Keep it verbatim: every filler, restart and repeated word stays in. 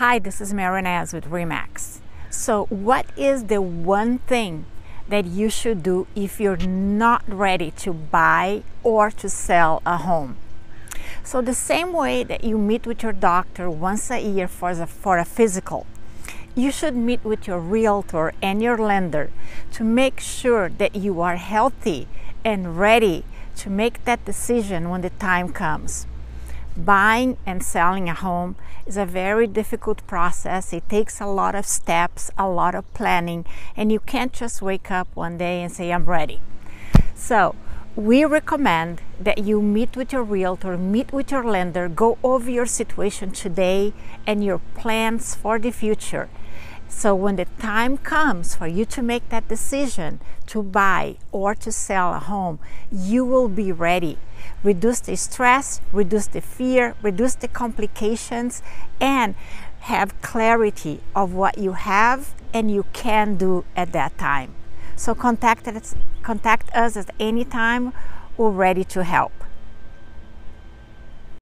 Hi, this is Marinez with RE/MAX. So what is the one thing that you should do if you're not ready to buy or to sell a home? So the same way that you meet with your doctor once a year for, the, for a physical, you should meet with your realtor and your lender to make sure that you are healthy and ready to make that decision when the time comes. Buying and selling a home is a very difficult process. It takes a lot of steps, a lot of planning, and you can't just wake up one day and say, I'm ready. So we recommend that you meet with your realtor, meet with your lender, go over your situation today and your plans for the future. So when the time comes for you to make that decision to buy or to sell a home, you will be ready. Reduce the stress, reduce the fear, reduce the complications, and have clarity of what you have and you can do at that time. So contact us, contact us at any time. We're ready to help.